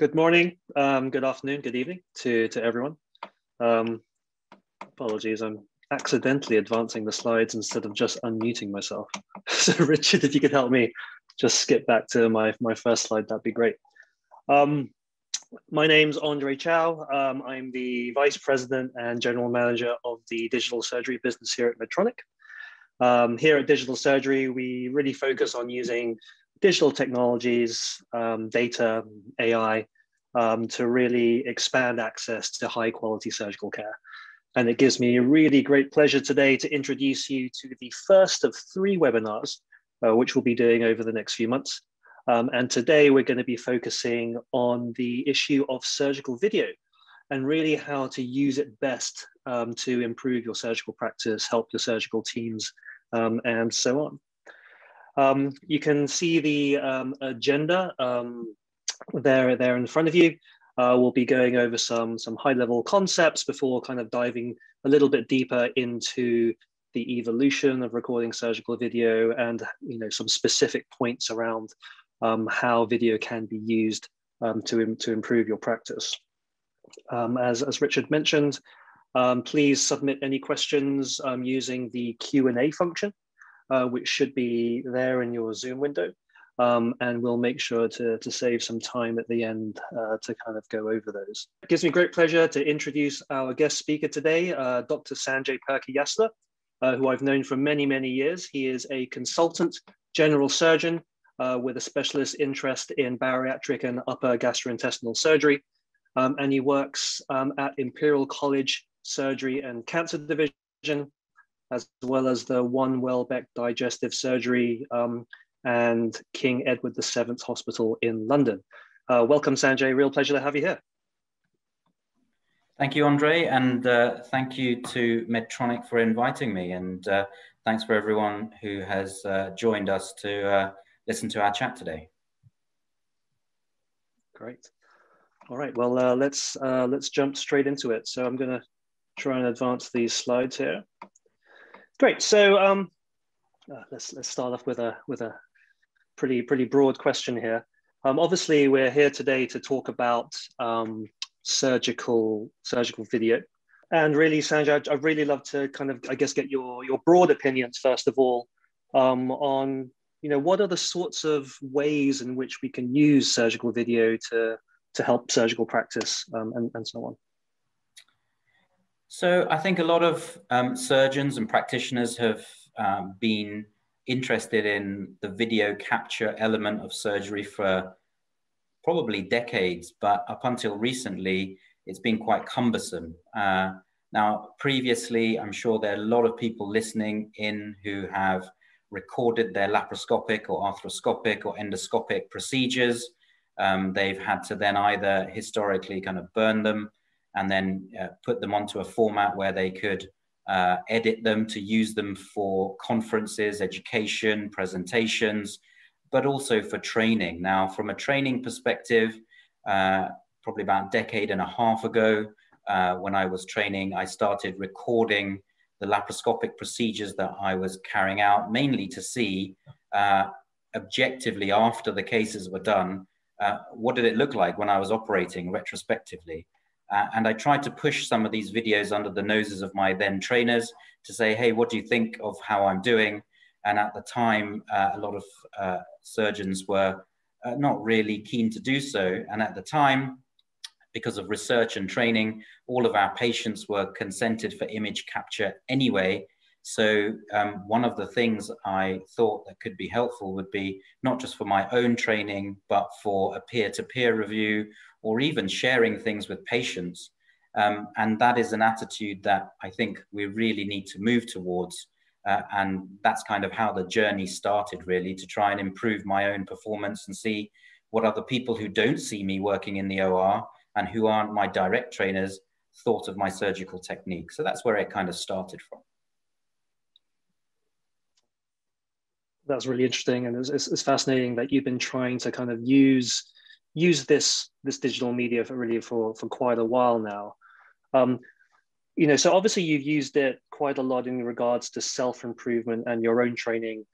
Good morning, good afternoon, good evening to everyone. Apologies, I'm accidentally advancing the slides instead of just unmuting myself. So Richard, if you could help me just skip back to my first slide, that'd be great. My name's Andre Chow. I'm the Vice President and General Manager of the Digital Surgery business here at Medtronic. Here at Digital Surgery, we really focus on using digital technologies, data, AI, to really expand access to high quality surgical care. And it gives me a really great pleasure today to introduce you to the first of three webinars, which we'll be doing over the next few months. And today we're going to be focusing on the issue of surgical video and really how to use it best to improve your surgical practice, help your surgical teams, and so on. You can see the agenda there in front of you. We'll be going over some high-level concepts before kind of diving a little bit deeper into the evolution of recording surgical video and, you know, some specific points around how video can be used to improve your practice. As Richard mentioned, please submit any questions using the Q&A function, which should be there in your Zoom window. And we'll make sure to save some time at the end to kind of go over those. It gives me great pleasure to introduce our guest speaker today, Dr. Sanjay Purkayastha, who I've known for many, many years. He is a consultant general surgeon with a specialist interest in bariatric and upper gastrointestinal surgery. And he works at Imperial College Surgery and Cancer Division, as well as the One Welbeck Digestive Surgery and King Edward the Seventh Hospital in London. Welcome, Sanjay. Real pleasure to have you here. Thank you, Andre, and thank you to Medtronic for inviting me, and thanks for everyone who has joined us to listen to our chat today. Great. All right. Well, let's jump straight into it. So I'm going to try and advance these slides here. Great. So let's start off with a pretty broad question here. Obviously, we're here today to talk about surgical video, and really, Sanjay, I'd really love to kind of, I guess, get your broad opinions first of all on, you know, what are the sorts of ways in which we can use surgical video to help surgical practice and so on. So I think a lot of surgeons and practitioners have been interested in the video capture element of surgery for probably decades, but up until recently, it's been quite cumbersome. Now, previously, I'm sure there are a lot of people listening in who have recorded their laparoscopic or arthroscopic or endoscopic procedures. They've had to then either historically kind of burn them and then put them onto a format where they could edit them to use them for conferences, education, presentations, but also for training. Now, from a training perspective, probably about a decade and a half ago, when I was training, I started recording the laparoscopic procedures that I was carrying out, mainly to see objectively after the cases were done, what did it look like when I was operating retrospectively? And I tried to push some of these videos under the noses of my then trainers to say, hey, what do you think of how I'm doing? And at the time, a lot of surgeons were not really keen to do so. And at the time, because of research and training, all of our patients were consented for image capture anyway. So one of the things I thought that could be helpful would be not just for my own training, but for a peer-to-peer review or even sharing things with patients. And that is an attitude that I think we really need to move towards. And that's kind of how the journey started, really, to try and improve my own performance and see what other people who don't see me working in the OR and who aren't my direct trainers thought of my surgical technique. So that's where it kind of started from. That's really interesting, and it's fascinating that you've been trying to kind of use this digital media for quite a while now. You know, so obviously you've used it quite a lot in regards to self-improvement and your own training.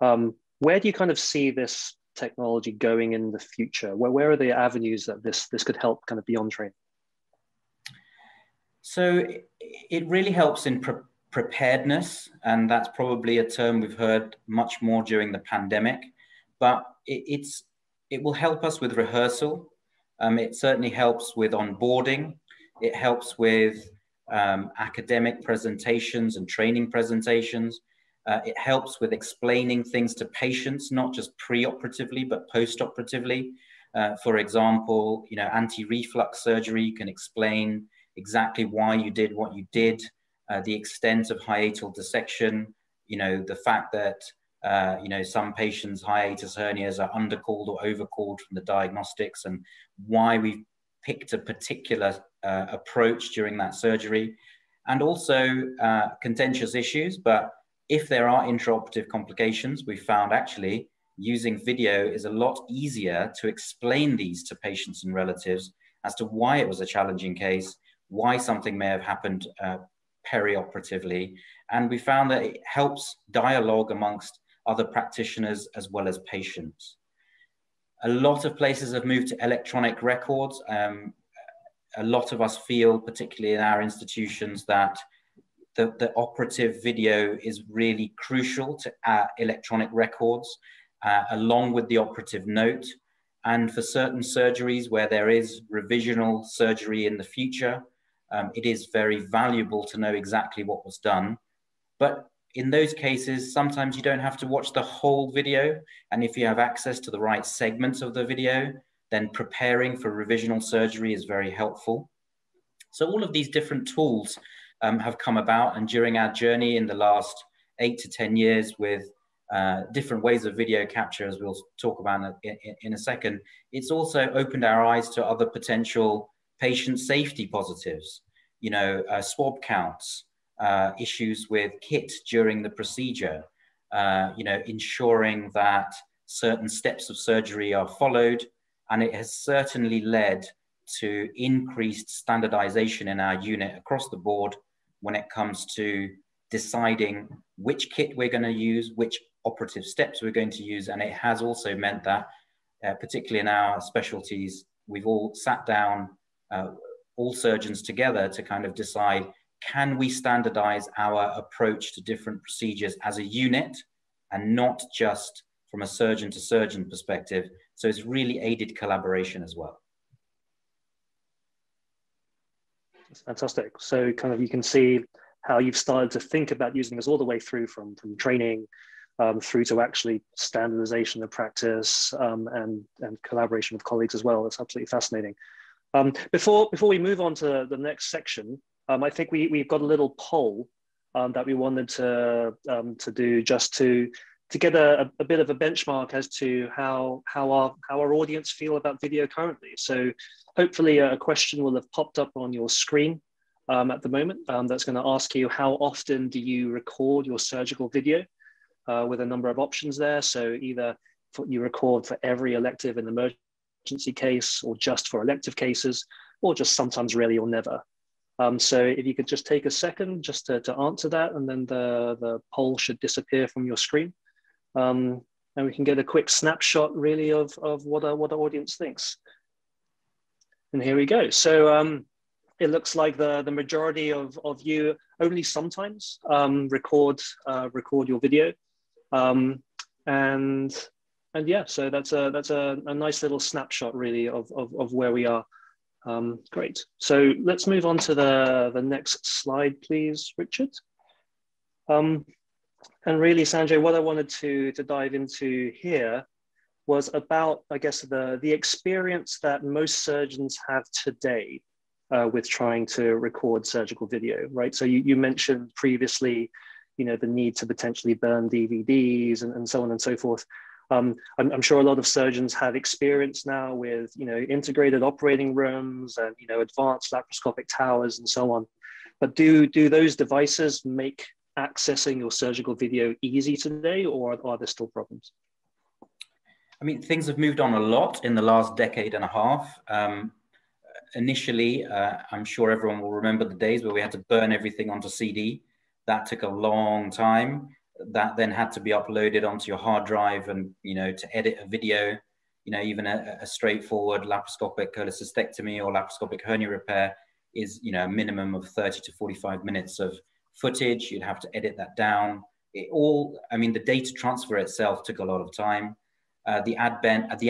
Where do you kind of see this technology going in the future? Where are the avenues that this could help kind of beyond training? So it really helps in preparedness, and that's probably a term we've heard much more during the pandemic, but it will help us with rehearsal. It certainly helps with onboarding. It helps with academic presentations and training presentations. It helps with explaining things to patients, not just pre-operatively, but post-operatively. For example, you know, anti-reflux surgery, you can explain exactly why you did what you did, the extent of hiatal dissection, you know, the fact that, you know, some patients' hiatus hernias are undercalled or overcalled from the diagnostics, and why we've picked a particular approach during that surgery, and also contentious issues, but if there are intraoperative complications, we found actually using video is a lot easier to explain these to patients and relatives as to why it was a challenging case, why something may have happened perioperatively. And we found that it helps dialogue amongst other practitioners as well as patients. A lot of places have moved to electronic records. A lot of us feel, particularly in our institutions, that the operative video is really crucial to electronic records, along with the operative note. And for certain surgeries where there is revisional surgery in the future, it is very valuable to know exactly what was done. But in those cases, sometimes you don't have to watch the whole video. And if you have access to the right segments of the video, then preparing for revisional surgery is very helpful. So all of these different tools have come about, and during our journey in the last 8 to 10 years with different ways of video capture, as we'll talk about in a second, it's also opened our eyes to other potential patient safety positives, you know, swab counts, issues with kit during the procedure, you know, ensuring that certain steps of surgery are followed, and it has certainly led to increased standardization in our unit across the board when it comes to deciding which kit we're going to use, which operative steps we're going to use. And it has also meant that, particularly in our specialties, we've all sat down, all surgeons together, to kind of decide, can we standardize our approach to different procedures as a unit and not just from a surgeon to surgeon perspective? So it's really aided collaboration as well. That's fantastic. So kind of you can see how you've started to think about using this all the way through from training through to actually standardization of practice and collaboration with colleagues as well. That's absolutely fascinating. Before we move on to the next section, I think we've got a little poll that we wanted to do just to get a bit of a benchmark as to how our audience feel about video currently. So hopefully a question will have popped up on your screen at the moment that's going to ask you, how often do you record your surgical video, with a number of options there. So either you record for every elective and emergency case, or just for elective cases, or just sometimes, really, or never. So if you could just take a second just to answer that, and then the poll should disappear from your screen. And we can get a quick snapshot, really, of what our audience thinks. And here we go. So it looks like the majority of you only sometimes record your video, and yeah. So that's a nice little snapshot, really, of where we are. Great. So let's move on to the next slide, please, Richard. And really, Sanjay, what I wanted to dive into here was about, I guess, the experience that most surgeons have today with trying to record surgical video, right? So you mentioned previously, you know, the need to potentially burn DVDs and so on and so forth. I'm sure a lot of surgeons have experience now with, you know, integrated operating rooms and, you know, advanced laparoscopic towers and so on. But do those devices make accessing your surgical video easy today, or are there still problems? I mean, things have moved on a lot in the last decade and a half. Initially, I'm sure everyone will remember the days where we had to burn everything onto CD. That took a long time. that then had to be uploaded onto your hard drive, and, you know, to edit a video, you know, even a straightforward laparoscopic cholecystectomy or laparoscopic hernia repair is, you know, a minimum of 30 to 45 minutes of footage. You'd have to edit that down. It all, I mean, the data transfer itself took a lot of time. The advent of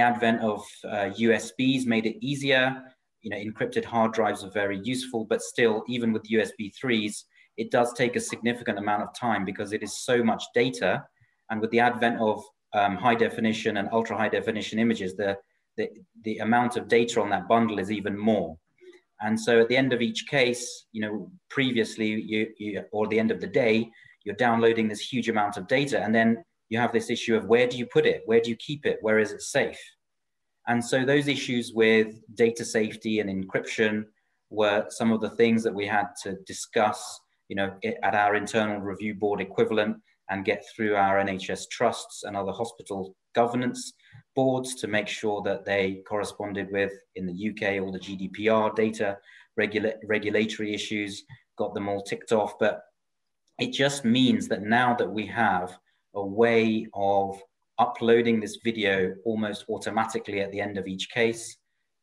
USBs made it easier. You know, encrypted hard drives are very useful, but still, even with USB 3s, it does take a significant amount of time because it is so much data. And with the advent of high definition and ultra high definition images, the amount of data on that bundle is even more. And so at the end of each case, you know, previously, or the end of the day, you're downloading this huge amount of data. And then you have this issue of where do you put it? Where do you keep it? Where is it safe? And so those issues with data safety and encryption were some of the things that we had to discuss, you know, at our internal review board equivalent and get through our NHS trusts and other hospital governance boards to make sure that they corresponded with, in the UK, all the GDPR data, regulatory issues, got them all ticked off. But it just means that now that we have a way of uploading this video almost automatically at the end of each case,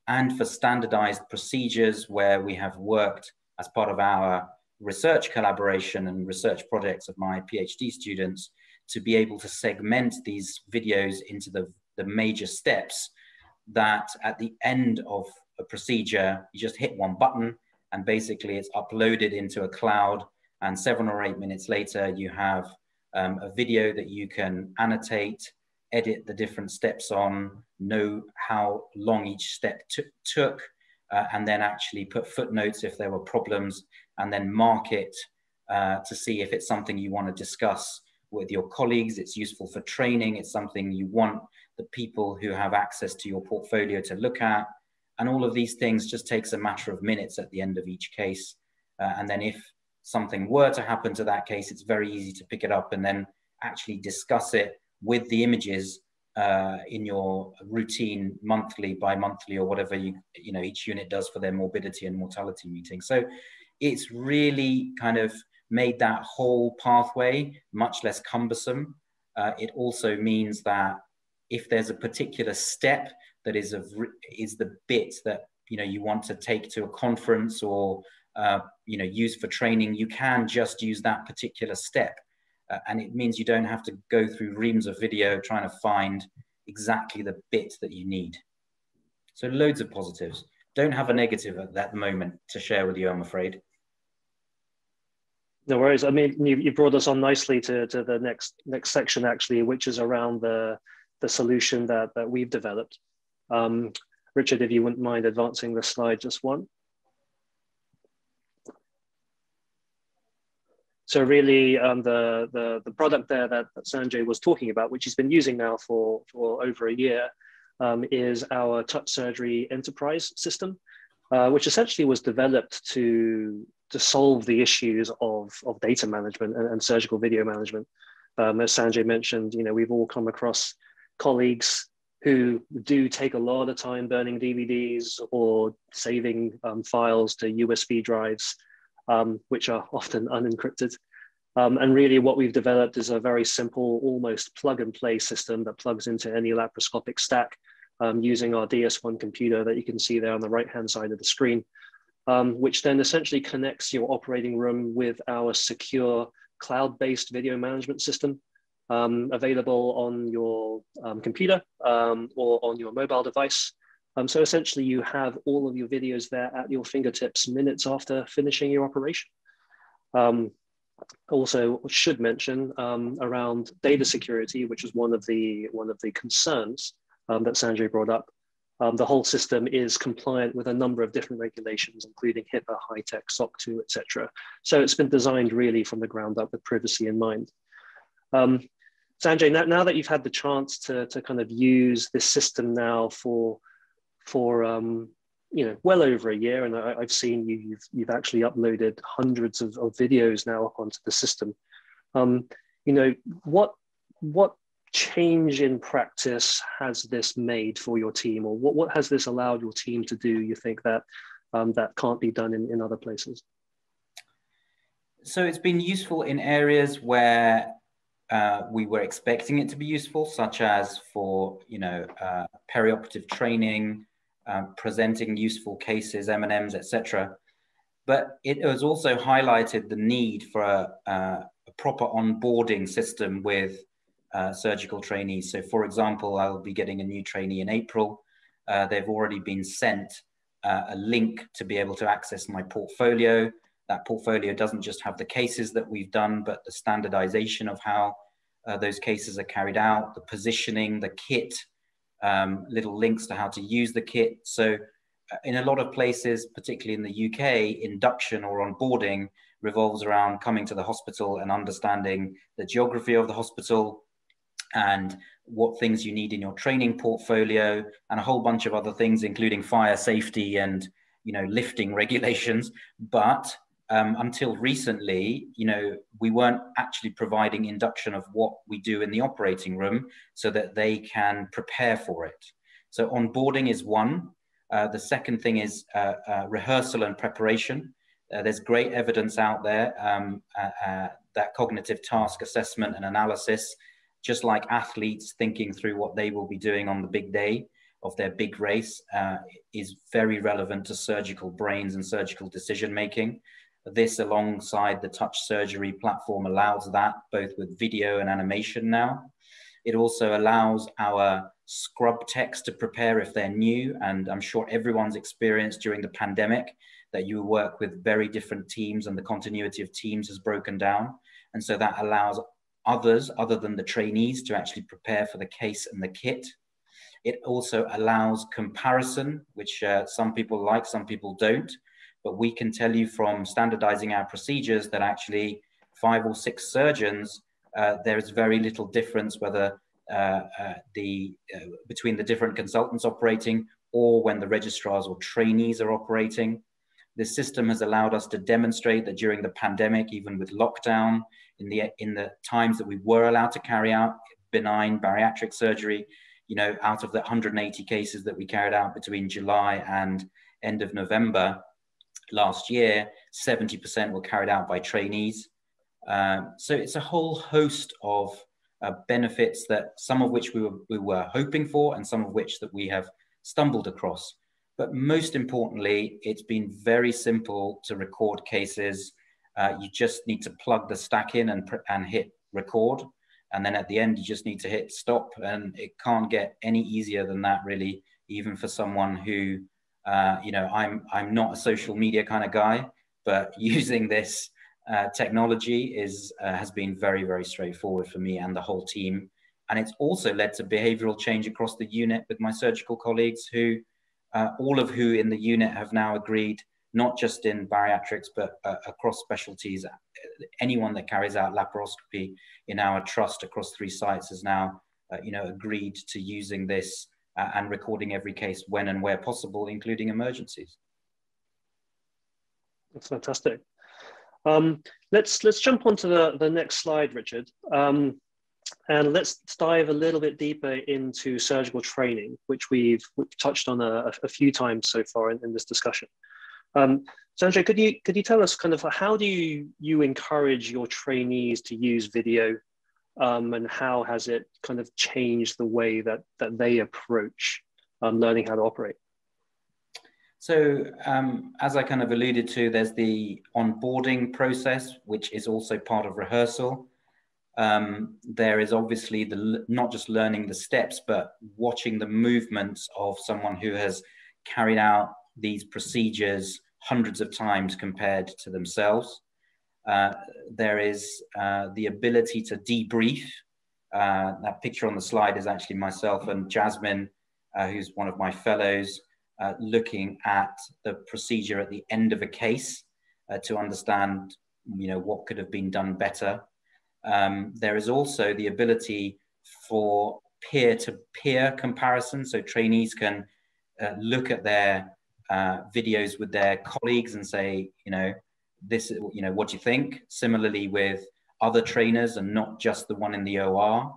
and for standardized procedures where we have worked as part of our research collaboration and research projects of my PhD students to be able to segment these videos into the major steps, that at the end of a procedure, you just hit one button and basically it's uploaded into a cloud, and 7 or 8 minutes later, you have a video that you can annotate, edit the different steps on, know how long each step took, and then actually put footnotes if there were problems, and then mark it to see if it's something you want to discuss with your colleagues. It's useful for training. It's something you want the people who have access to your portfolio to look at. And all of these things just takes a matter of minutes at the end of each case. And then if something were to happen to that case, it's very easy to pick it up and then actually discuss it with the images in your routine monthly, bi-monthly, or whatever you know each unit does for their morbidity and mortality meeting. So it's really kind of made that whole pathway much less cumbersome. It also means that if there's a particular step that is the bit that, you know, you want to take to a conference or you know, use for training, you can just use that particular step. And it means you don't have to go through reams of video trying to find exactly the bit that you need. So loads of positives. Don't have a negative at that moment to share with you, I'm afraid. No worries. I mean, you brought us on nicely to the next section, actually, which is around the solution that we've developed. Richard, if you wouldn't mind advancing the slide just one. So really, the product there that Sanjay was talking about, which he's been using now for over a year, is our Touch Surgery Enterprise system, which essentially was developed to solve the issues of data management and surgical video management. As Sanjay mentioned, you know, we've all come across colleagues who do take a lot of time burning DVDs or saving files to USB drives, which are often unencrypted. And really what we've developed is a very simple, almost plug and play system that plugs into any laparoscopic stack using our DS1 computer that you can see there on the right-hand side of the screen, which then essentially connects your operating room with our secure cloud-based video management system available on your computer or on your mobile device. So essentially you have all of your videos there at your fingertips minutes after finishing your operation. Also should mention around data security, which is one of the concerns that Sanjay brought up. The whole system is compliant with a number of different regulations, including HIPAA, HITECH, SOC2, etc. So it's been designed really from the ground up with privacy in mind. Sanjay, now that you've had the chance to kind of use this system now for you know, well over a year, and I've seen you've actually uploaded hundreds of videos now up onto the system. You know, what change in practice has this made for your team, or what has this allowed your team to do, you think, that can't be done in other places? So it's been useful in areas where we were expecting it to be useful, such as for, perioperative training, presenting useful cases, M&Ms, etc. But it has also highlighted the need for a proper onboarding system with surgical trainees. So, for example, I'll be getting a new trainee in April. They've already been sent a link to be able to access my portfolio. That portfolio doesn't just have the cases that we've done, but the standardization of how those cases are carried out, the positioning, the kit, little links to how to use the kit. So in a lot of places, particularly in the UK, induction or onboarding revolves around coming to the hospital and understanding the geography of the hospital and what things you need in your training portfolio and a whole bunch of other things, including fire safety and, lifting regulations. But until recently, we weren't actually providing induction of what we do in the operating room so that they can prepare for it. So onboarding is one. The second thing is rehearsal and preparation. There's great evidence out there that cognitive task assessment and analysis, just like athletes thinking through what they will be doing on the big day of their big race, is very relevant to surgical brains and surgical decision-making. This, alongside the Touch Surgery platform, allows that both with video and animation now. It also allows our scrub techs to prepare if they're new, and I'm sure everyone's experienced during the pandemic that you work with very different teams and the continuity of teams has broken down. And so that allows others, other than the trainees, to actually prepare for the case and the kit. It also allows comparison, which some people like, some people don't. But we can tell you from standardizing our procedures that actually 5 or 6 surgeons, there is very little difference whether between the different consultants operating or when the registrars or trainees are operating. This system has allowed us to demonstrate that during the pandemic, even with lockdown, in the times that we were allowed to carry out benign bariatric surgery, out of the 180 cases that we carried out between July and end of November last year, 70% were carried out by trainees. So it's a whole host of benefits, that some of which we were hoping for and some of which that we have stumbled across. But most importantly, it's been very simple to record cases. You just need to plug the stack in and hit record. And then at the end, you just need to hit stop. And it can't get any easier than that, really, even for someone who, I'm not a social media kind of guy, but using this technology has been very, very straightforward for me and the whole team. And it's also led to behavioral change across the unit with my surgical colleagues who, all of who in the unit have now agreed, not just in bariatrics, but across specialties. Anyone that carries out laparoscopy in our trust across 3 sites has now, agreed to using this and recording every case when and where possible, including emergencies. That's fantastic. Let's jump onto the next slide, Richard, and let's dive a little bit deeper into surgical training, which we've touched on a few times so far in this discussion. Sanjay, could you tell us kind of how do you encourage your trainees to use video, and how has it kind of changed the way that they approach learning how to operate? So as I kind of alluded to, there's the onboarding process, which is also part of rehearsal. There is obviously not just learning the steps, but watching the movements of someone who has carried out these procedures hundreds of times compared to themselves. There is the ability to debrief. That picture on the slide is actually myself and Jasmine, who's one of my fellows, looking at the procedure at the end of a case to understand, what could have been done better. There is also the ability for peer-to-peer comparison, so trainees can look at their videos with their colleagues and say, what do you think? Similarly with other trainers and not just the one in the OR.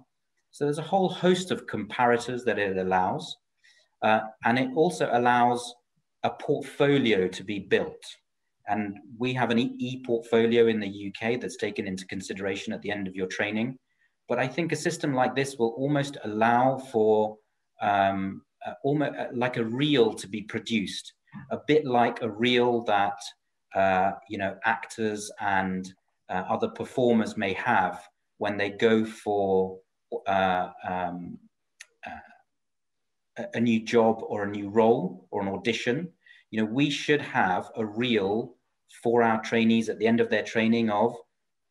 So there's a whole host of comparators that it allows. And it also allows a portfolio to be built. And we have an e-portfolio in the UK that's taken into consideration at the end of your training. But I think a system like this will almost allow for almost like a reel to be produced, a bit like a reel that you know, actors and other performers may have when they go for a new job or a new role or an audition. You know, we should have a reel for our trainees at the end of their training of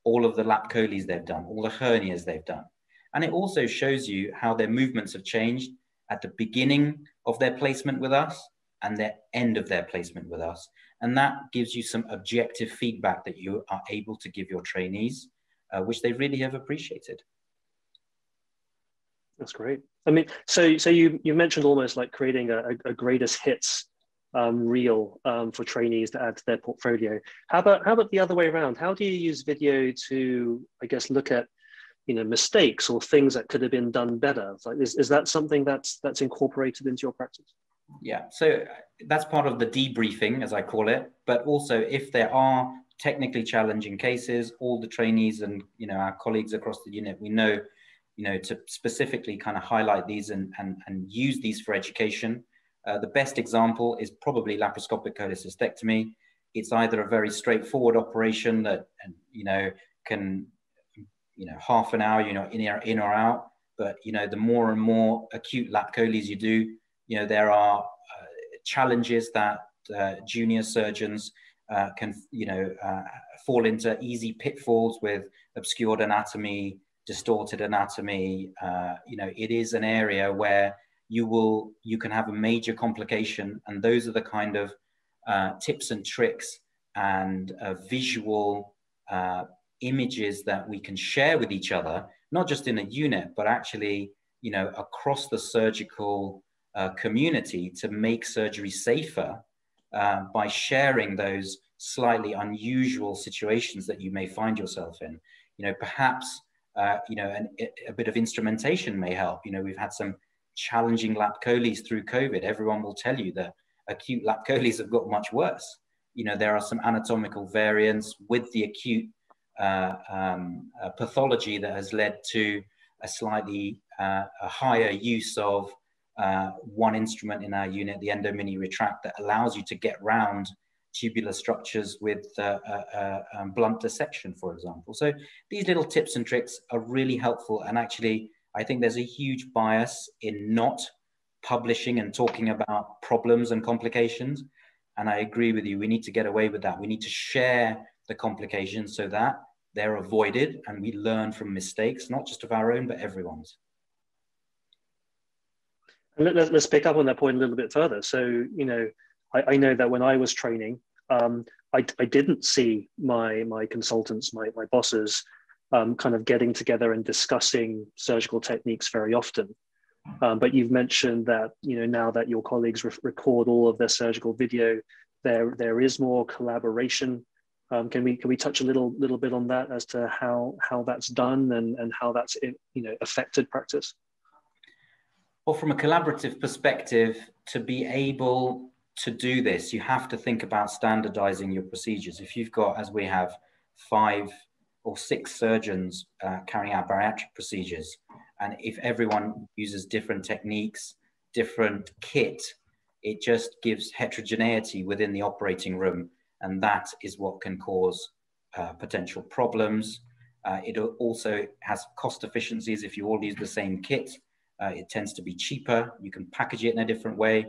all of the lap-coles they've done, all the hernias they've done. And it also shows you how their movements have changed at the beginning of their placement with us and the end of their placement with us. And that gives you some objective feedback that you are able to give your trainees, which they really have appreciated. That's great. I mean, so you mentioned almost like creating a greatest hits reel for trainees to add to their portfolio. How about the other way around? How do you use video to, I guess, look at, you know, mistakes or things that could have been done better? Like, is that something that's incorporated into your practice? Yeah, so that's part of the debriefing, as I call it. But also, if there are technically challenging cases, all the trainees and, you know, our colleagues across the unit, we know, you know, to specifically kind of highlight these and use these for education. The best example is probably laparoscopic cholecystectomy. It's either a very straightforward operation that, you know, can, you know, half an hour, you know, in or out. But, you know, the more and more acute lap coles you do, you know, there are challenges that junior surgeons can, you know, fall into, easy pitfalls with obscured anatomy, distorted anatomy. You know, it is an area where you can have a major complication, and those are the kind of tips and tricks and visual images that we can share with each other, not just in a unit, but actually, you know, across the surgical community, to make surgery safer by sharing those slightly unusual situations that you may find yourself in. You know, perhaps, you know, a bit of instrumentation may help. You know, we've had some challenging lap coles through COVID. Everyone will tell you that acute lap coles have got much worse. You know, there are some anatomical variants with the acute pathology that has led to a slightly a higher use of one instrument in our unit, the Endo Mini Retract, that allows you to get round tubular structures with blunt dissection, for example. So these little tips and tricks are really helpful. And actually, I think there's a huge bias in not publishing and talking about problems and complications. And I agree with you, we need to get away with that. We need to share the complications so that they're avoided and we learn from mistakes, not just of our own, but everyone's. Let's pick up on that point a little bit further. So, you know, I know that when I was training, I didn't see my consultants, my bosses, kind of getting together and discussing surgical techniques very often. But you've mentioned that, you know, now that your colleagues record all of their surgical video, there is more collaboration. Can we touch a little bit on that as to how that's done and how that's, you know, affected practice? Well, from a collaborative perspective, to be able to do this, you have to think about standardizing your procedures. If you've got, as we have, 5 or 6 surgeons carrying out bariatric procedures, and if everyone uses different techniques, different kit, it just gives heterogeneity within the operating room, and that is what can cause potential problems. It also has cost efficiencies. If you all use the same kit, it tends to be cheaper. You can package it in a different way.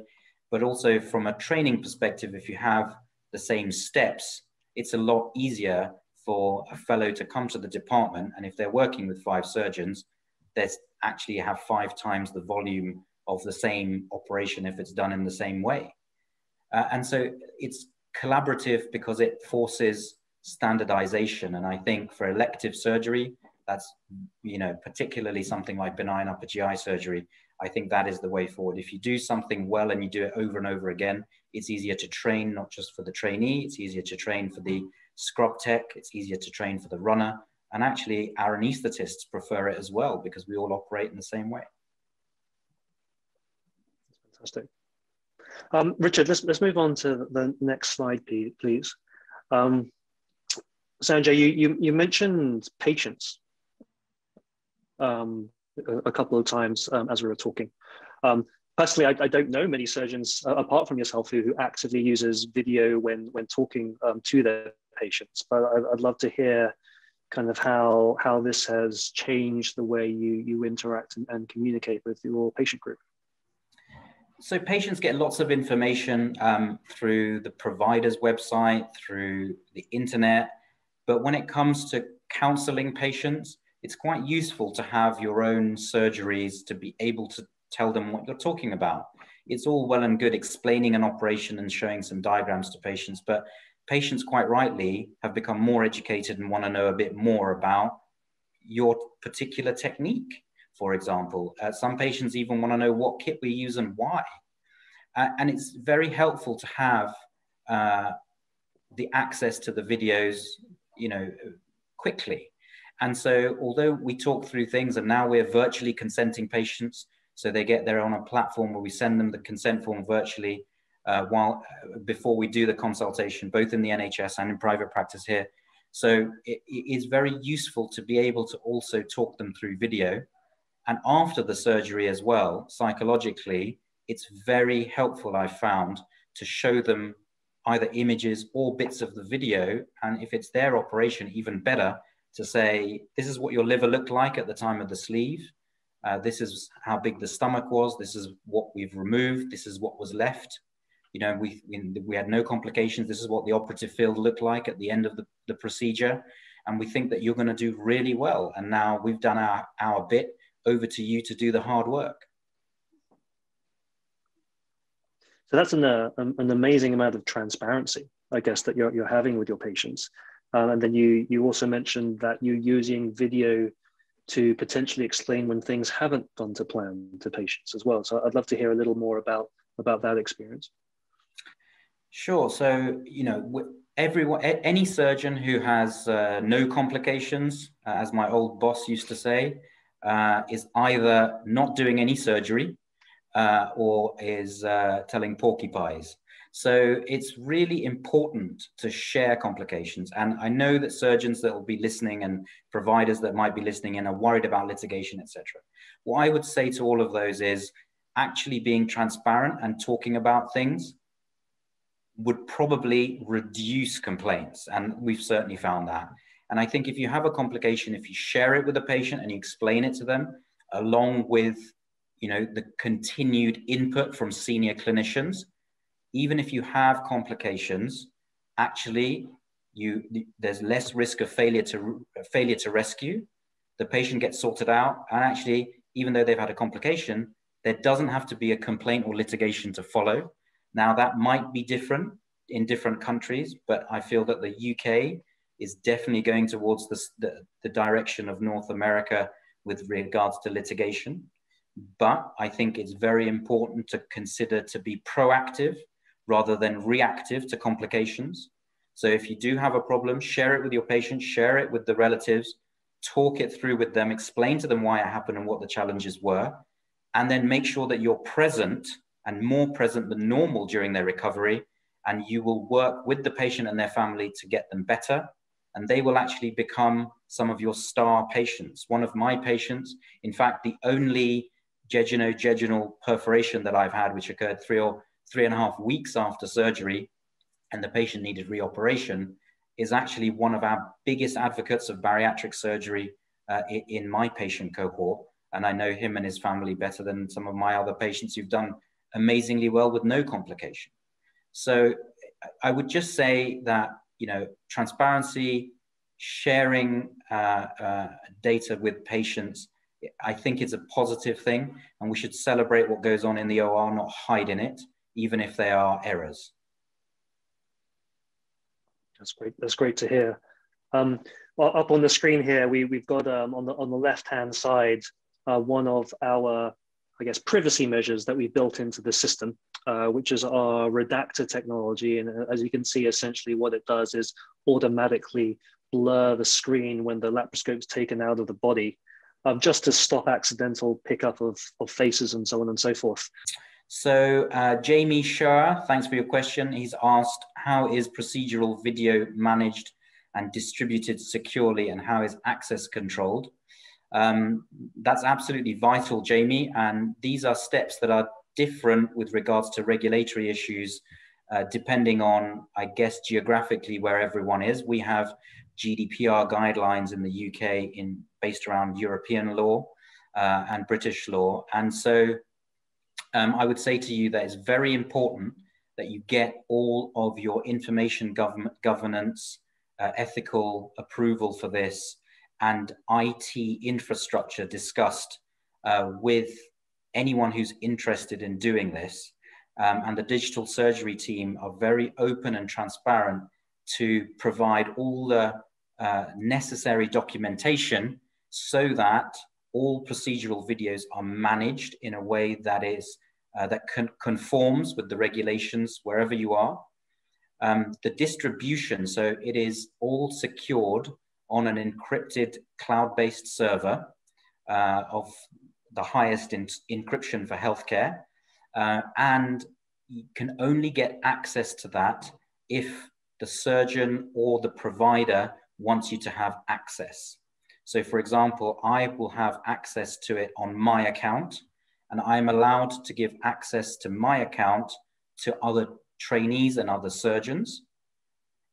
But also from a training perspective, if you have the same steps, it's a lot easier for a fellow to come to the department. And if they're working with 5 surgeons, they actually have 5 times the volume of the same operation if it's done in the same way. And so it's collaborative because it forces standardization. And I think for elective surgery, that's, you know, particularly something like benign upper GI surgery, I think that is the way forward. If you do something well and you do it over and over again, it's easier to train, not just for the trainee, it's easier to train for the scrub tech, it's easier to train for the runner. And actually, our anesthetists prefer it as well, because we all operate in the same way. That's fantastic. Richard, let's move on to the next slide, please. Sanjay, you mentioned patients. a couple of times as we were talking. Personally, I don't know many surgeons apart from yourself who actively uses video when talking to their patients. But I'd love to hear kind of how this has changed the way you interact and communicate with your patient group. So patients get lots of information through the provider's website, through the internet. But when it comes to counseling patients, it's quite useful to have your own surgeries to be able to tell them what you're talking about. It's all well and good explaining an operation and showing some diagrams to patients, but patients quite rightly have become more educated and want to know a bit more about your particular technique. For example, some patients even want to know what kit we use and why. And it's very helpful to have the access to the videos, you know, quickly. And so although we talk through things and now we're virtually consenting patients, so they get there on a platform where we send them the consent form virtually before we do the consultation, both in the NHS and in private practice here. So it is very useful to be able to also talk them through video. And after the surgery as well, psychologically, it's very helpful, I've found, to show them either images or bits of the video. And if it's their operation, even better, to say, this is what your liver looked like at the time of the sleeve. This is how big the stomach was. This is what we've removed. This is what was left. You know, we had no complications. This is what the operative field looked like at the end of the procedure. And we think that you're going to do really well. And now we've done our bit. Over to you to do the hard work. So that's an amazing amount of transparency, I guess, that you're having with your patients. And then you also mentioned that you're using video to potentially explain when things haven't gone to plan to patients as well. So I'd love to hear a little more about that experience. Sure. So, you know, any surgeon who has no complications, as my old boss used to say, is either not doing any surgery or is telling porky pies. So it's really important to share complications. And I know that surgeons that will be listening and providers that might be listening and are worried about litigation, etc. What I would say to all of those is actually being transparent and talking about things would probably reduce complaints. And we've certainly found that. And I think if you have a complication, if you share it with a patient and you explain it to them, along with, you know, the continued input from senior clinicians, even if you have complications, actually, there's less risk of failure to rescue. The patient gets sorted out, and actually, even though they've had a complication, there doesn't have to be a complaint or litigation to follow. Now, that might be different in different countries, but I feel that the UK is definitely going towards the direction of North America with regards to litigation. But I think it's very important to consider to be proactive rather than reactive to complications. So if you do have a problem, share it with your patient, share it with the relatives, talk it through with them, explain to them why it happened and what the challenges were, and then make sure that you're present and more present than normal during their recovery. And you will work with the patient and their family to get them better. And they will actually become some of your star patients. One of my patients, in fact, the only jejuno-jejunal perforation that I've had, which occurred three and a half weeks after surgery, and the patient needed reoperation, is actually one of our biggest advocates of bariatric surgery in my patient cohort. And I know him and his family better than some of my other patients who've done amazingly well with no complication. So I would just say that, you know, transparency, sharing data with patients, I think it's a positive thing, and we should celebrate what goes on in the OR, not hide in it, even if there are errors. That's great. That's great to hear. Well, up on the screen here, we've got on the left-hand side one of our, I guess, privacy measures that we built into the system, which is our redactor technology. And as you can see, essentially what it does is automatically blur the screen when the laparoscope is taken out of the body, just to stop accidental pickup of faces and so on and so forth. So Jamie Schauer, thanks for your question. He's asked, how is procedural video managed and distributed securely, and how is access controlled? That's absolutely vital, Jamie. And these are steps that are different with regards to regulatory issues, depending on, I guess, geographically where everyone is. We have GDPR guidelines in the UK based around European law and British law. And so I would say to you that it's very important that you get all of your information governance, ethical approval for this, and IT infrastructure discussed with anyone who's interested in doing this. And the digital surgery team are very open and transparent to provide all the necessary documentation so that all procedural videos are managed in a way that is that conforms with the regulations wherever you are. The distribution, so it is all secured on an encrypted cloud-based server of the highest encryption for healthcare, and you can only get access to that if the surgeon or the provider wants you to have access. So for example, I will have access to it on my account, and I'm allowed to give access to my account to other trainees and other surgeons.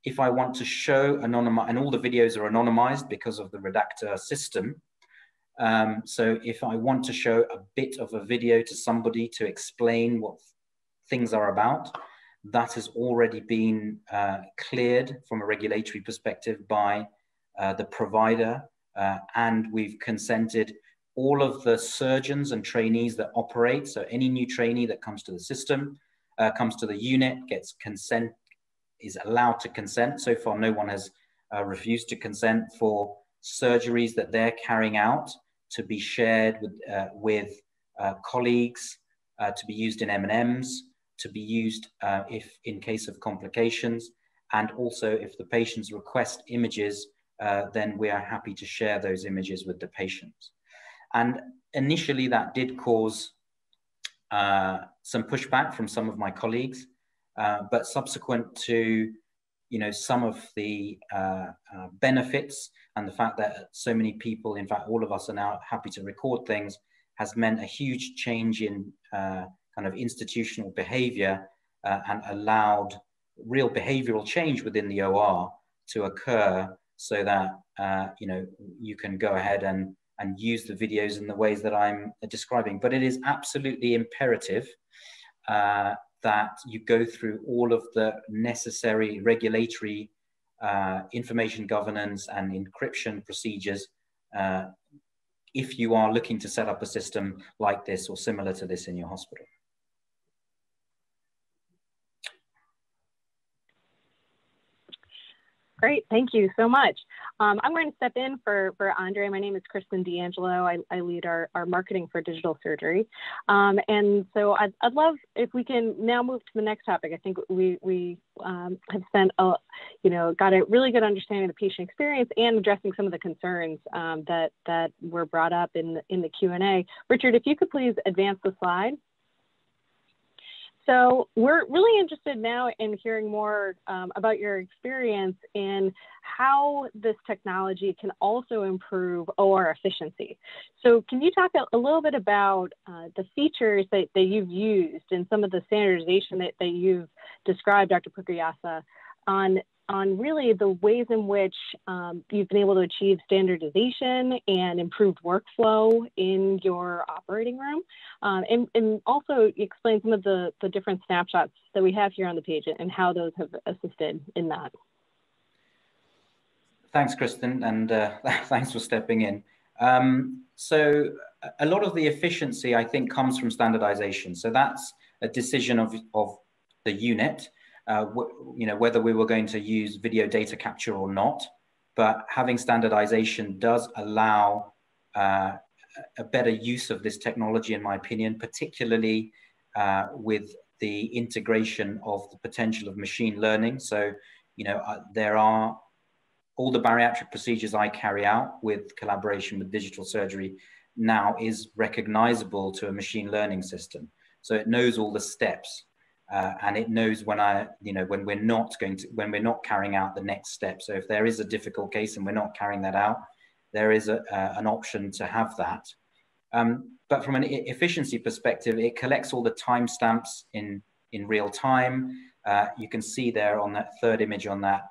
If I want to show anonymized, and all the videos are anonymized because of the redactor system. So if I want to show a bit of a video to somebody to explain what things are about, that has already been cleared from a regulatory perspective by the provider. And we've consented all of the surgeons and trainees that operate. So any new trainee that comes to the system, comes to the unit, gets consent, is allowed to consent. So far, no one has refused to consent for surgeries that they're carrying out to be shared with colleagues, to be used in M&Ms, to be used if in case of complications. And also if the patients request images, then we are happy to share those images with the patients. And initially that did cause some pushback from some of my colleagues. But subsequent to, some of the benefits and the fact that so many people, in fact, all of us are now happy to record things, has meant a huge change in kind of institutional behavior and allowed real behavioral change within the OR to occur so that, you can go ahead and use the videos in the ways that I'm describing. But it is absolutely imperative that you go through all of the necessary regulatory information governance and encryption procedures if you are looking to set up a system like this or similar to this in your hospital. Great, thank you so much. I'm going to step in for Andre. My name is Kristen D'Angelo. I lead our marketing for digital surgery. And so I'd love if we can now move to the next topic. I think we have spent, got a really good understanding of the patient experience and addressing some of the concerns that were brought up in the Q&A. Richard, if you could please advance the slide. So we're really interested now in hearing more about your experience in how this technology can also improve OR efficiency. So can you talk a little bit about the features that you've used and some of the standardization that you've described, Dr. Purkayastha, on really the ways in which you've been able to achieve standardization and improved workflow in your operating room, and also explain some of the different snapshots that we have here on the page and how those have assisted in that. Thanks, Kristen, and thanks for stepping in. So a lot of the efficiency, I think, comes from standardization. So that's a decision of the unit. Whether we were going to use video data capture or not, but having standardization does allow a better use of this technology, in my opinion, particularly with the integration of the potential of machine learning. So, there are all the bariatric procedures I carry out with collaboration with digital surgery now is recognizable to a machine learning system. So it knows all the steps. And it knows when when we're not carrying out the next step. So if there is a difficult case and we're not carrying that out, there is an option to have that. But from an efficiency perspective, it collects all the timestamps in real time. You can see there on that third image on that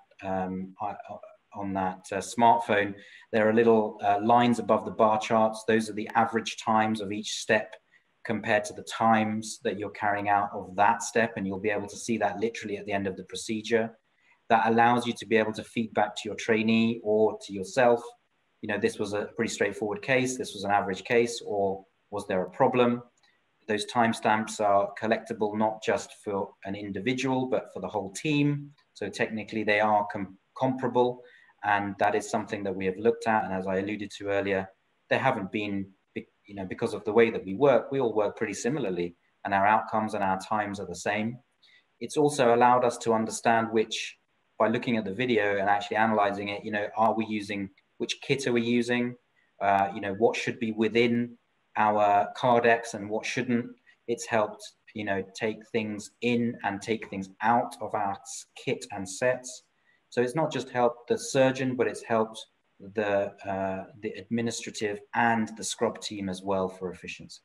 smartphone, there are little lines above the bar charts. Those are the average times of each step compared to the times that you're carrying out of that step. And you'll be able to see that literally at the end of the procedure. That allows you to be able to feed back to your trainee or to yourself, you know, this was a pretty straightforward case, this was an average case, or was there a problem? Those timestamps are collectible, not just for an individual, but for the whole team. So technically they are comparable. And that is something that we have looked at. And as I alluded to earlier, there haven't been, you know, because of the way that we work, we all work pretty similarly and our outcomes and our times are the same. It's also allowed us to understand which, by looking at the video and actually analyzing it, you know, are we using, which kit are we using? You know, what should be within our cardex and what shouldn't? It's helped, you know, take things in and take things out of our kit and sets. So it's not just helped the surgeon, but it's helped the administrative and the scrub team as well for efficiency.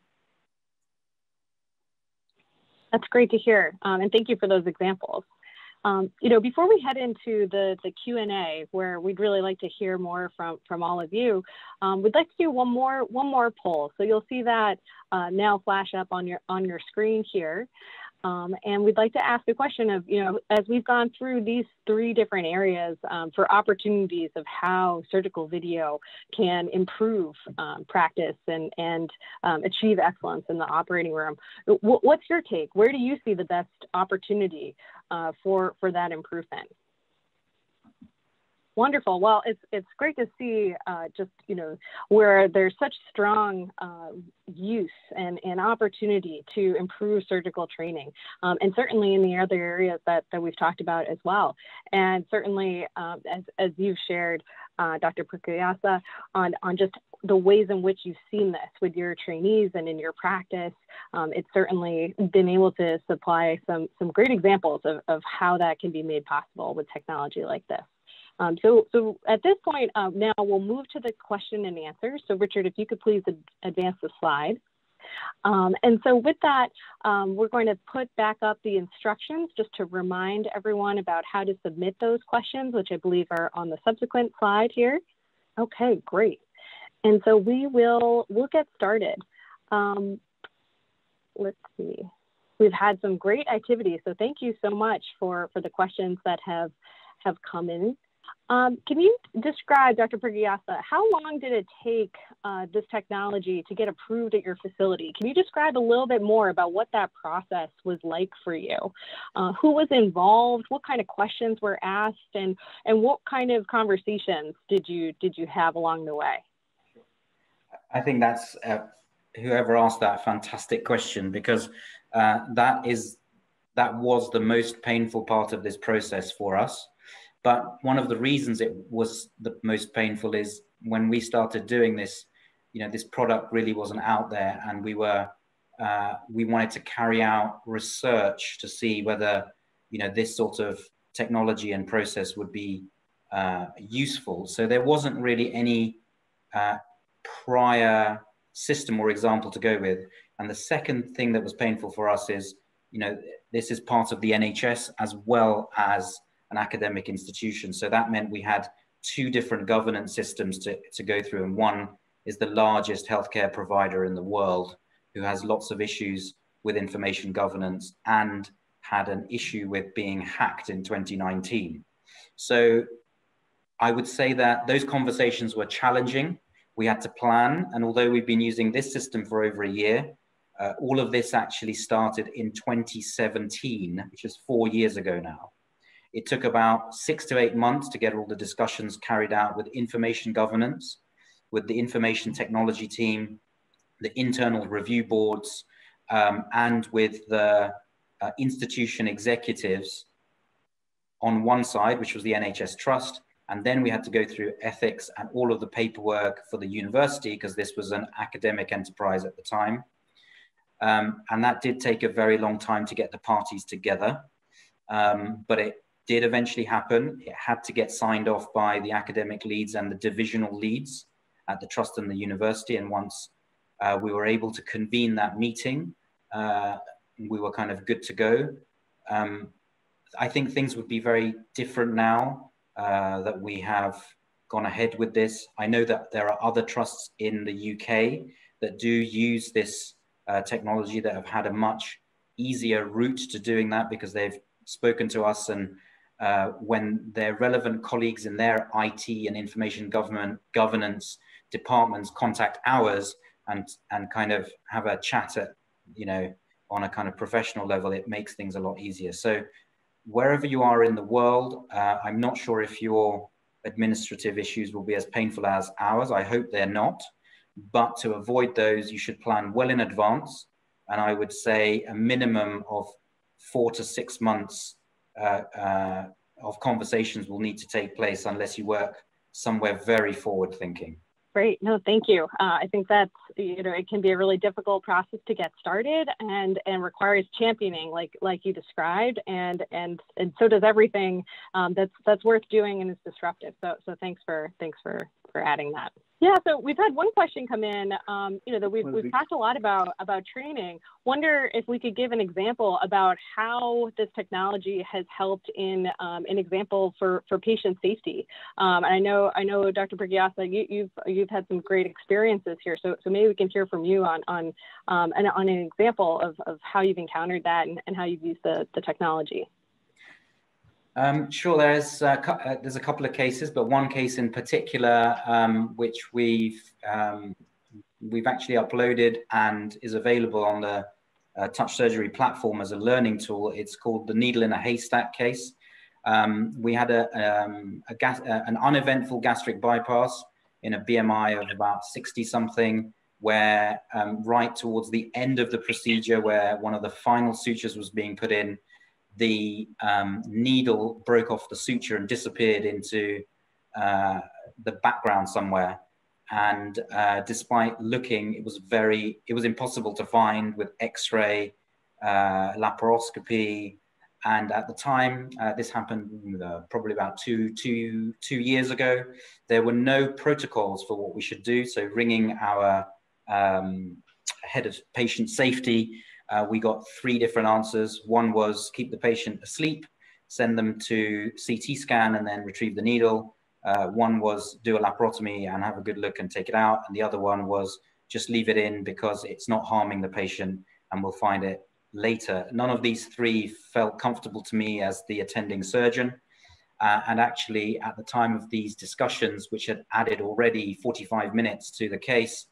That's great to hear. And thank you for those examples. You know, before we head into the Q&A, where we'd really like to hear more from all of you, we'd like to do one more poll. So you'll see that now flash up on your screen here. And we'd like to ask the question of, you know, as we've gone through these three different areas for opportunities of how surgical video can improve practice and achieve excellence in the operating room, what's your take? Where do you see the best opportunity for that improvement? Wonderful. Well, it's great to see just, you know, where there's such strong use and opportunity to improve surgical training, and certainly in the other areas that we've talked about as well. And certainly, as you've shared, Dr. Purkayastha, on just the ways in which you've seen this with your trainees and in your practice, it's certainly been able to supply some great examples of how that can be made possible with technology like this. So at this point, now we'll move to the question and answer. So Richard, if you could please advance the slide. And so with that, we're going to put back up the instructions just to remind everyone about how to submit those questions, which I believe are on the subsequent slide here. Okay, great. And so we'll get started. Let's see. We've had some great activity. So thank you so much for the questions that have come in. Can you describe, Dr. Purkayastha, how long did it take this technology to get approved at your facility? Can you describe a little bit more about what that process was like for you? Who was involved? What kind of questions were asked? And what kind of conversations did you have along the way? I think that's, whoever asked that, fantastic question, because that was the most painful part of this process for us. But one of the reasons it was the most painful is when we started doing this, you know, this product really wasn't out there, and we wanted to carry out research to see whether, you know, this sort of technology and process would be useful. So there wasn't really any prior system or example to go with. And the second thing that was painful for us is, you know, this is part of the NHS as well as an academic institution. So that meant we had two different governance systems to go through. And one is the largest healthcare provider in the world, who has lots of issues with information governance and had an issue with being hacked in 2019. So I would say that those conversations were challenging. We had to plan. And although we've been using this system for over a year, all of this actually started in 2017, which is 4 years ago now. It took about 6 to 8 months to get all the discussions carried out with information governance, with the information technology team, the internal review boards, and with the institution executives on one side, which was the NHS Trust. And then we had to go through ethics and all of the paperwork for the university, because this was an academic enterprise at the time. And that did take a very long time to get the parties together, but it did eventually happen. It had to get signed off by the academic leads and the divisional leads. at the Trust and the university. And once we were able to convene that meeting, we were kind of good to go. I think things would be very different now that we have gone ahead with this. I know that there are other trusts in the UK that do use this technology that have had a much easier route to doing that, because they've spoken to us, and when their relevant colleagues in their IT and information governance departments contact ours and kind of have a chat at, you know, on a kind of professional level, it makes things a lot easier. So wherever you are in the world, I'm not sure if your administrative issues will be as painful as ours. I hope they're not. But to avoid those, you should plan well in advance. And I would say a minimum of 4 to 6 months of conversations will need to take place, unless you work somewhere very forward thinking. Great. No, thank you. I think that's, you know, it can be a really difficult process to get started, and requires championing, like you described, and so does everything that's worth doing and is disruptive. So thanks for adding that. Yeah, so we've had one question come in, you know, that we've talked a lot about training. Wonder if we could give an example about how this technology has helped in an example for patient safety. And I know, Dr. Purkayastha, you've had some great experiences here. So maybe we can hear from you on an example of how you've encountered that and how you've used the technology. Sure, there's a couple of cases, but one case in particular, which we've actually uploaded and is available on the Touch Surgery platform as a learning tool. It's called the needle in a haystack case. We had an uneventful gastric bypass in a BMI of about 60 something, where right towards the end of the procedure, where one of the final sutures was being put in, the needle broke off the suture and disappeared into the background somewhere. And despite looking, it was impossible to find with X-ray, laparoscopy. And at the time, this happened probably about two years ago, there were no protocols for what we should do. So ringing our head of patient safety, we got 3 different answers. One was keep the patient asleep, send them to CT scan and then retrieve the needle. One was do a laparotomy and have a good look and take it out. And the other one was just leave it in because it's not harming the patient and we'll find it later. None of these 3 felt comfortable to me as the attending surgeon. And actually at the time of these discussions, which had added already 45 minutes to the case,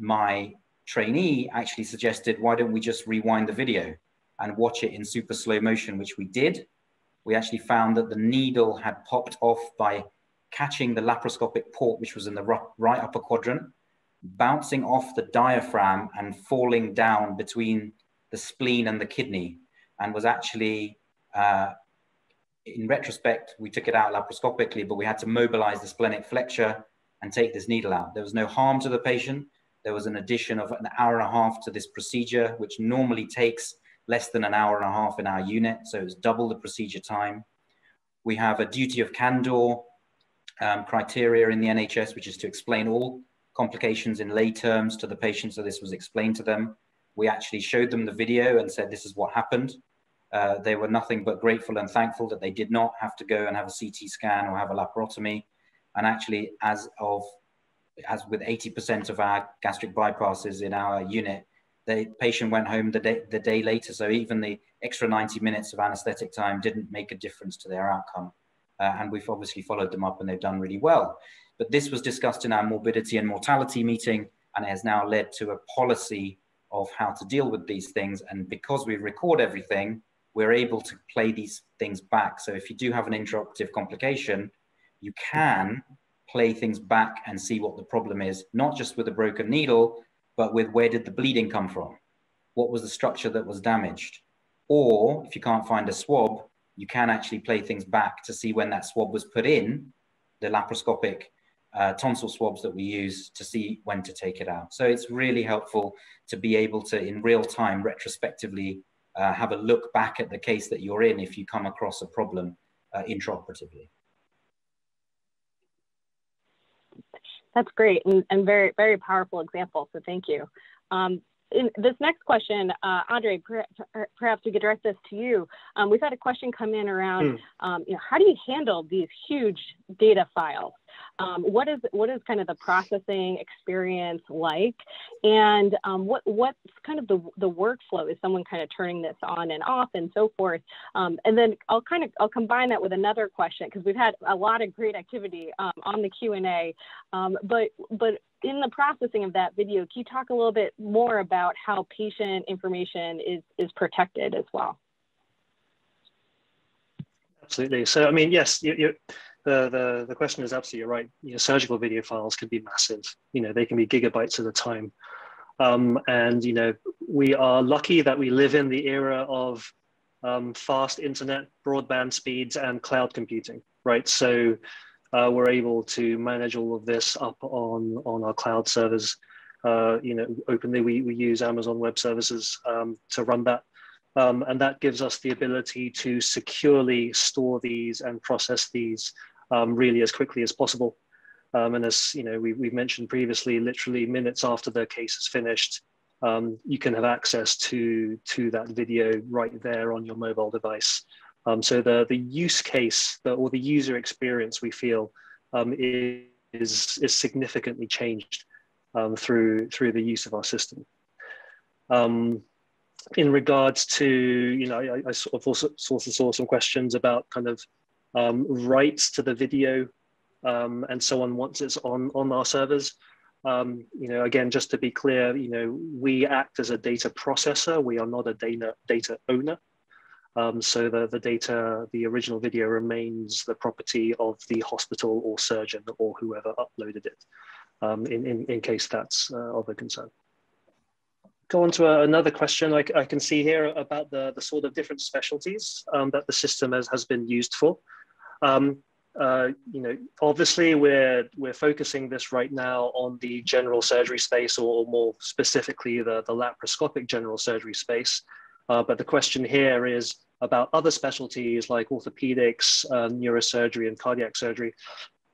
my trainee actually suggested, why don't we just rewind the video and watch it in super slow motion, which we did. We actually found that the needle had popped off by catching the laparoscopic port, which was in the right upper quadrant, bouncing off the diaphragm and falling down between the spleen and the kidney, and was actually, in retrospect, we took it out laparoscopically, but we had to mobilize the splenic flexure and take this needle out. There was no harm to the patient. There was an addition of an hour and a half to this procedure, which normally takes less than an hour and a half in our unit. So it's double the procedure time. We have a duty of candor criteria in the NHS, which is to explain all complications in lay terms to the patient. So this was explained to them. We actually showed them the video and said, this is what happened. They were nothing but grateful and thankful that they did not have to go and have a CT scan or have a laparotomy. And actually, as with 80% of our gastric bypasses in our unit, the patient went home the day later. So even the extra 90 minutes of anesthetic time didn't make a difference to their outcome. And we've obviously followed them up and they've done really well. But this was discussed in our morbidity and mortality meeting, and it has now led to a policy of how to deal with these things. And because we record everything, we're able to play these things back. So if you do have an interruptive complication, you can play things back and see what the problem is, not just with a broken needle, but with where did the bleeding come from? What was the structure that was damaged? Or if you can't find a swab, you can actually play things back to see when that swab was put in, the laparoscopic tonsil swabs that we use to see when to take it out. So it's really helpful to be able to, in real time, retrospectively, have a look back at the case that you're in if you come across a problem intraoperatively. That's great and very, very powerful example. So thank you. In this next question, Andre, perhaps we could direct this to you. We've had a question come in around, you know, how do you handle these huge data files? What is kind of the processing experience like? And what's kind of the workflow? Is someone kind of turning this on and off and so forth? And then I'll combine that with another question, because we've had a lot of great activity on the Q&A, but in the processing of that video, can you talk a little bit more about how patient information is protected as well? Absolutely. So, I mean, yes, the question is absolutely right. You know, surgical video files can be massive. You know, they can be gigabytes at a time. And, you know, we are lucky that we live in the era of fast internet, broadband speeds, and cloud computing, right? So, we're able to manage all of this up on our cloud servers. You know, openly, we use Amazon Web Services to run that. And that gives us the ability to securely store these and process these really as quickly as possible. And as you know, we've mentioned previously, literally minutes after the case is finished, you can have access to that video right there on your mobile device. So the use case or the user experience we feel is significantly changed through the use of our system. In regards to, you know, I sort of also saw some questions about kind of rights to the video and so on once it's on our servers. You know, again, just to be clear, you know, we act as a data processor. We are not a data owner. So the data, the original video remains the property of the hospital or surgeon or whoever uploaded it in case that's of a concern. Go on to another question I can see here about the sort of different specialties that the system has been used for. You know, obviously we're focusing this right now on the general surgery space, or more specifically the laparoscopic general surgery space. But the question here is about other specialties like orthopedics, neurosurgery, and cardiac surgery.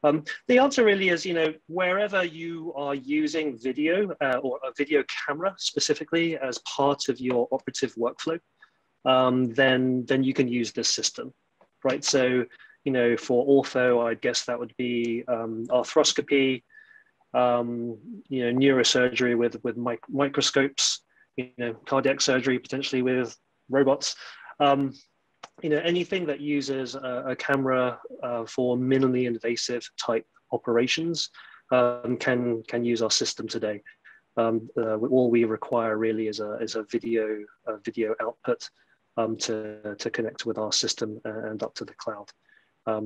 The answer really is, you know, wherever you are using video or a video camera specifically as part of your operative workflow, then you can use this system, right? So, you know, for ortho, I guess that would be arthroscopy, you know, neurosurgery with microscopes, you know, cardiac surgery, potentially with robots, you know, anything that uses a camera for minimally invasive type operations can use our system today. All we require really is a video output to connect with our system and up to the cloud.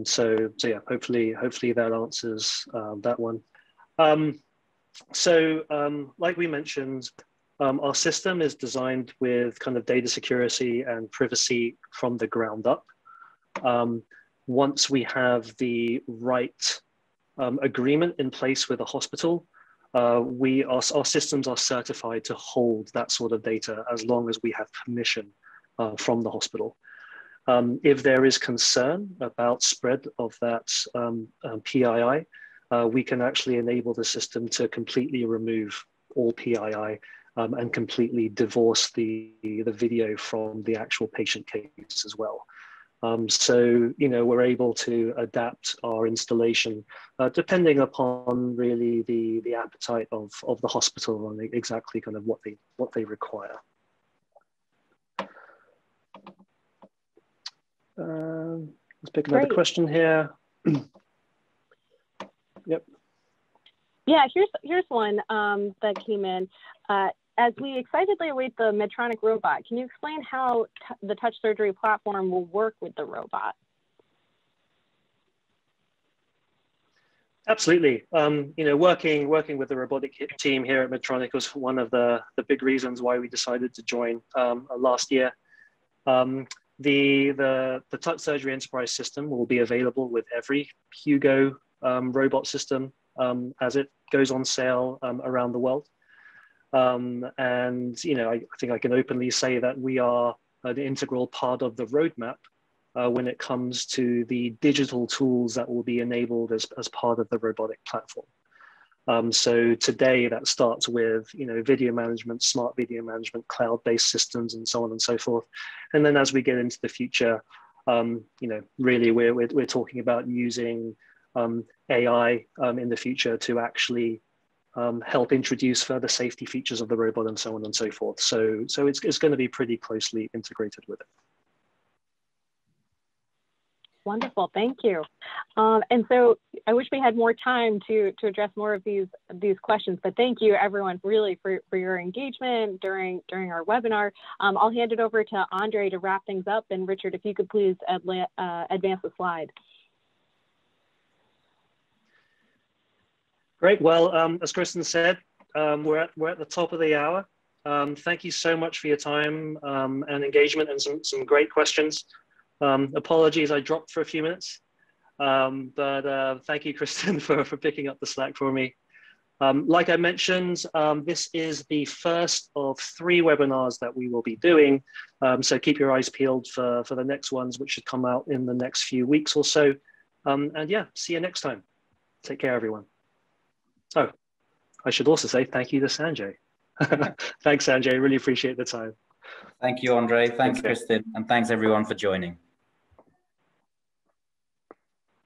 So yeah, hopefully that answers that one. Like we mentioned, our system is designed with kind of data security and privacy from the ground up. Once we have the right agreement in place with a hospital, our systems are certified to hold that sort of data as long as we have permission from the hospital. If there is concern about spread of that PII, we can actually enable the system to completely remove all PII and completely divorce the video from the actual patient case as well. So, you know, we're able to adapt our installation depending upon really the appetite of the hospital and exactly kind of what they require. Let's pick another question here. Yep. Yeah, here's one that came in. As we excitedly await the Medtronic robot, can you explain how the Touch Surgery platform will work with the robot? Absolutely. You know, working with the robotic team here at Medtronic was one of the big reasons why we decided to join last year. The Touch Surgery Enterprise system will be available with every Hugo robot system as it goes on sale around the world. And, you know, I think I can openly say that we are an integral part of the roadmap when it comes to the digital tools that will be enabled as part of the robotic platform. So today that starts with, video management, smart video management, cloud-based systems, and so on and so forth. And then as we get into the future, really we're talking about using AI in the future to actually help introduce further safety features of the robot and so on and so forth. So it's going to be pretty closely integrated with it. Wonderful, thank you. And so I wish we had more time to address more of these questions, but thank you everyone really for your engagement during our webinar. I'll hand it over to Andre to wrap things up, and Richard, if you could please advance the slide. Great, well, as Kristen said, we're at the top of the hour. Thank you so much for your time and engagement and some great questions. Apologies, I dropped for a few minutes, but thank you, Kristen, for picking up the slack for me. Like I mentioned, this is the first of 3 webinars that we will be doing, so keep your eyes peeled for the next ones, which should come out in the next few weeks or so. And yeah, see you next time. Take care, everyone. Oh, I should also say thank you to Sanjay. Thanks, Sanjay, really appreciate the time. Thank you, Andre. Thanks, Kristen. And thanks everyone for joining.